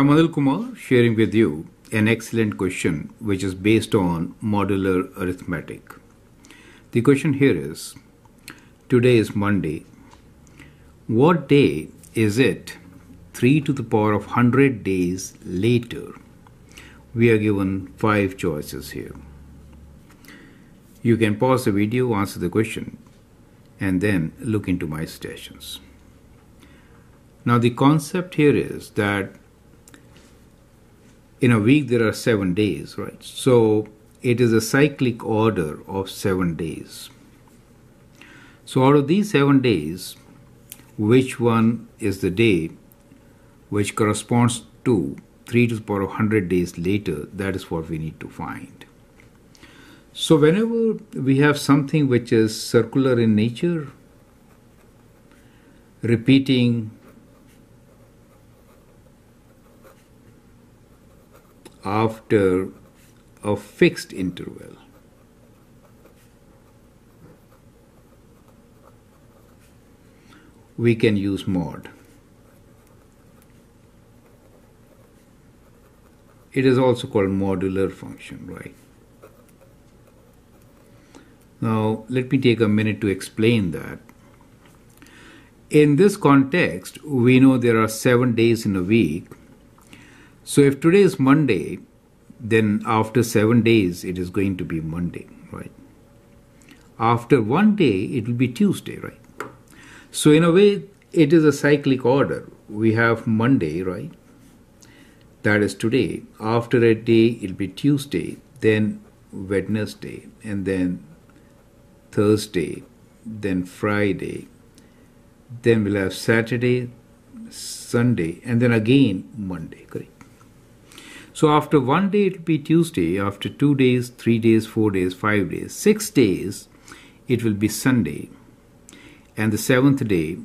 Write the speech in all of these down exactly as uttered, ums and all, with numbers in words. I'm Anil Kumar sharing with you an excellent question which is based on modular arithmetic. The question here is, today is Monday. What day is it three to the power of one hundred days later? We are given five choices here. You can pause the video, answer the question, and then look into my suggestions. Now the concept here is that in a week there are seven days, right? So it is a cyclic order of seven days. So out of these seven days, which one is the day which corresponds to three to the power of one hundred days later? That is what we need to find. So whenever we have something which is circular in nature, repeating after a fixed interval, we can use mod. It is also called modular function, right? Now, let me take a minute to explain that. In this context, we know there are seven days in a week. So if today is Monday, then after seven days, it is going to be Monday, right? After one day, it will be Tuesday, right? So in a way, it is a cyclic order. We have Monday, right? That is today. After a day, it will be Tuesday, then Wednesday, and then Thursday, then Friday, then we'll have Saturday, Sunday, and then again Monday, correct? So after one day, it will be Tuesday. After two days, three days, four days, five days, six days, it will be Sunday. And the seventh day,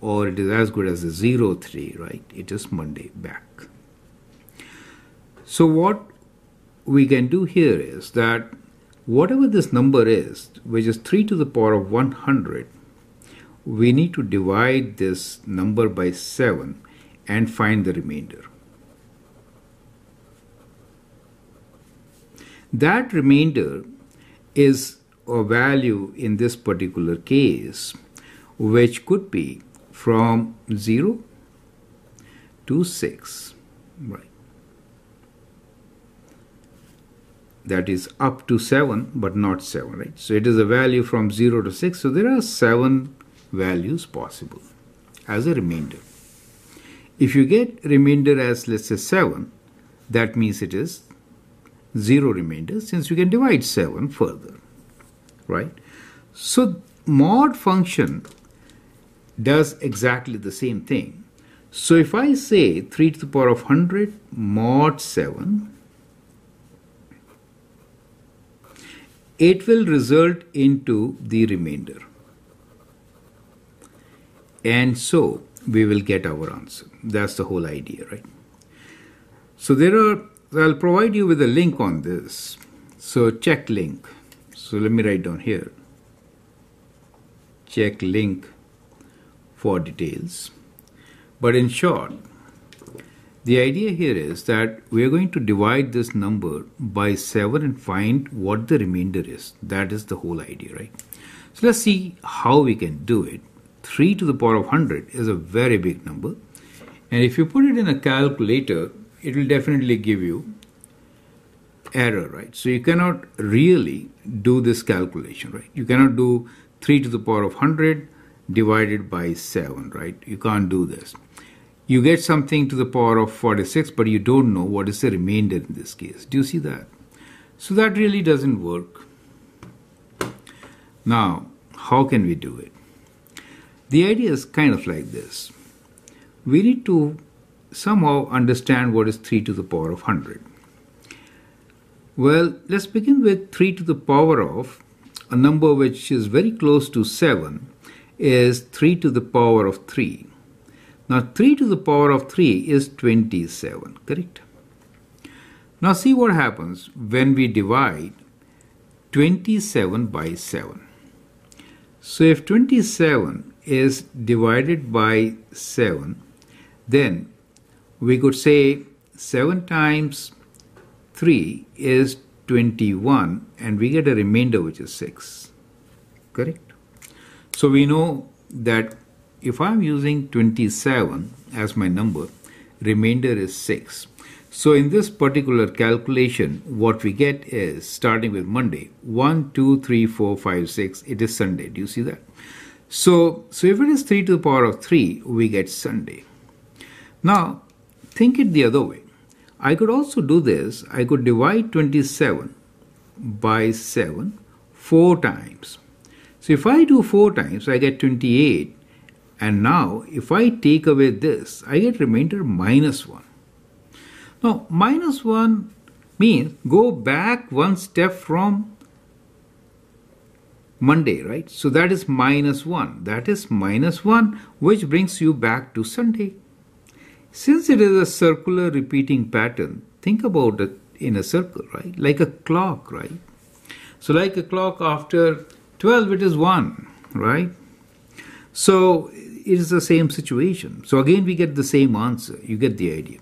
or it is as good as the zeroth day, right? It is Monday back. So what we can do here is that whatever this number is, which is three to the power of one hundred, we need to divide this number by seven and find the remainder. That remainder is a value in this particular case which could be from zero to six, right? That is up to seven but not seven, right? So it is a value from zero to six. So there are seven values possible as a remainder. If you get remainder as, let's say, seven, that means it is zero remainder, since you can divide seven further, right? So mod function does exactly the same thing. So if I say three to the power of one hundred mod seven, it will result into the remainder. And so we will get our answer. That's the whole idea, right? So there are So I'll provide you with a link on this. So check link. So let me write down here. Check link for details. But in short, the idea here is that we're going to divide this number by seven and find what the remainder is. That is the whole idea, right? So let's see how we can do it. three to the power of one hundred is a very big number. And if you put it in a calculator, it will definitely give you error, right? So you cannot really do this calculation, right? You cannot do three to the power of one hundred divided by seven, right? You can't do this. You get something to the power of forty-six, but you don't know what is the remainder in this case. Do you see that? So that really doesn't work. Now, how can we do it? The idea is kind of like this. We need to somehow understand what is three to the power of one hundred. Well, let's begin with three to the power of a number which is very close to seven is three to the power of three. Now, three to the power of three is twenty-seven, correct? Now, see what happens when we divide twenty-seven by seven. So, if twenty-seven is divided by seven, then we could say seven times three is twenty-one, and we get a remainder which is six. Correct? So we know that if I'm using twenty-seven as my number, remainder is six. So in this particular calculation, what we get is, starting with Monday, one, two, three, four, five, six, it is Sunday. Do you see that? So, so if it is three to the power of three, we get Sunday. Now, think it the other way. I could also do this. I could divide twenty-seven by seven four times. So if I do four times, I get twenty-eight. And now, if I take away this, I get remainder minus one. Now, minus one means go back one step from Monday, right? So that is minus one. That is minus one, which brings you back to Sunday. Since it is a circular repeating pattern, think about it in a circle, right? Like a clock, right? So like a clock, after twelve, it is one, right? So it is the same situation. So again, we get the same answer. You get the idea.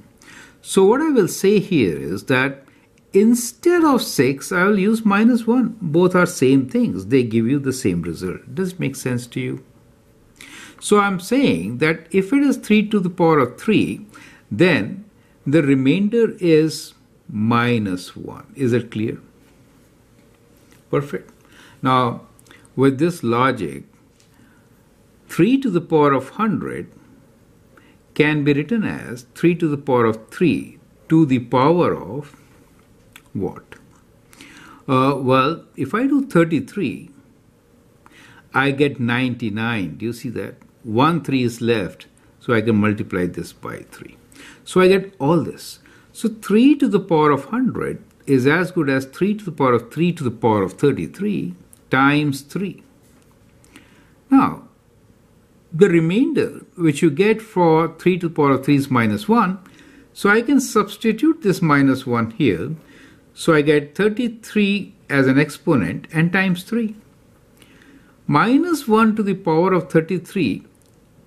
So what I will say here is that instead of six, I will use minus one. Both are same things. They give you the same result. Does it make sense to you? So I'm saying that if it is three to the power of three, then the remainder is minus one. Is it clear? Perfect. Now, with this logic, three to the power of one hundred can be written as three to the power of three to the power of what? Uh, well, if I do thirty-three, I get ninety-nine. Do you see that? one three is left, so I can multiply this by three. So I get all this. So three to the power of one hundred is as good as three to the power of three to the power of thirty-three times three. Now, the remainder which you get for three to the power of three is minus one. So I can substitute this minus one here. So I get thirty-three as an exponent and times three. Minus one to the power of thirty-three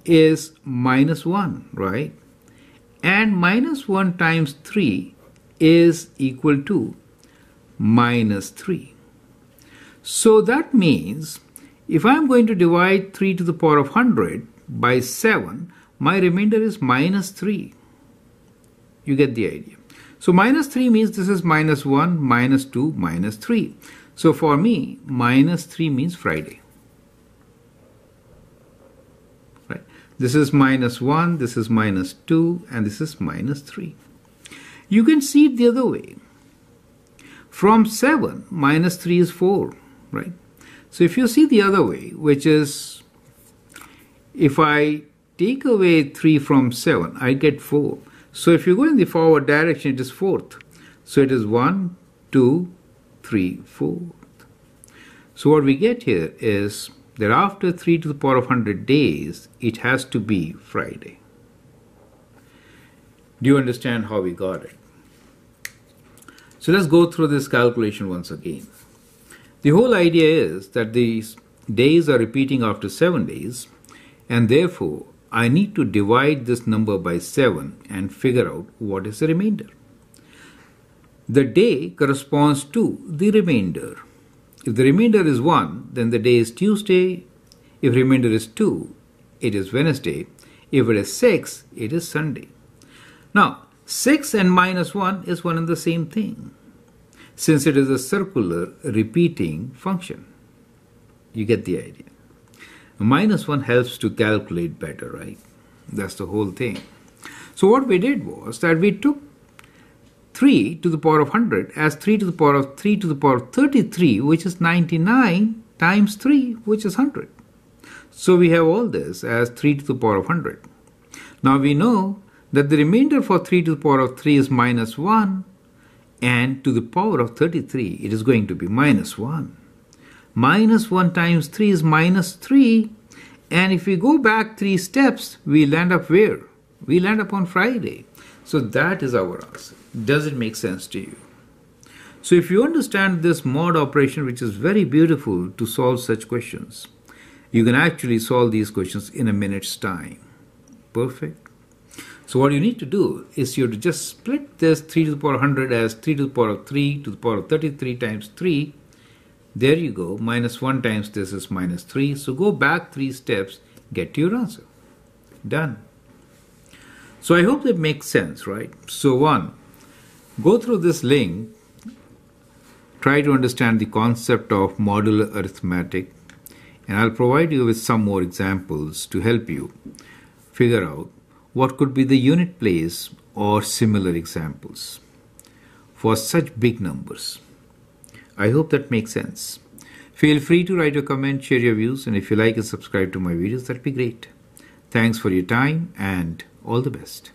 is minus one, right? And minus one times three is equal to minus three. So that means, if I'm going to divide three to the power of one hundred by seven, my remainder is minus three. You get the idea. So minus three means this is minus one, minus two, minus three. So for me, minus three means Friday. Right? This is minus one, this is minus two, and this is minus three. You can see it the other way. From seven, minus three is four, right? So if you see the other way, which is, if I take away three from seven, I get four. So if you go in the forward direction, it is fourth. So it is one, two, three, four. So what we get here is that after three to the power of one hundred days, it has to be Friday. Do you understand how we got it? So let's go through this calculation once again. The whole idea is that these days are repeating after seven days, and therefore I need to divide this number by seven and figure out what is the remainder. The day corresponds to the remainder. If the remainder is one, then the day is Tuesday. If remainder is two, it is Wednesday. If it is six, it is Sunday. Now, six and minus one is one and the same thing, since it is a circular repeating function. You get the idea. Minus one helps to calculate better, right? That's the whole thing. So what we did was that we took three to the power of one hundred as three to the power of three to the power of thirty-three, which is ninety-nine, times three, which is one hundred. So we have all this as three to the power of one hundred. Now we know that the remainder for three to the power of three is minus one, and to the power of thirty-three, it is going to be minus one. Minus one times three is minus three. And if we go back three steps, we land up where? We land up on Friday. So that is our answer. Does it make sense to you? So if you understand this mod operation, which is very beautiful to solve such questions, you can actually solve these questions in a minute's time. Perfect. So what you need to do is you have to just split this three to the power one hundred as three to the power of three to the power of thirty-three times three. There you go, minus one times this is minus three. So go back three steps, get to your answer. Done. So I hope that makes sense, right? So one, go through this link, try to understand the concept of modular arithmetic, and I'll provide you with some more examples to help you figure out what could be the unit place or similar examples for such big numbers. I hope that makes sense. Feel free to write your comment, share your views, and if you like and subscribe to my videos, that'd be great. Thanks for your time and all the best.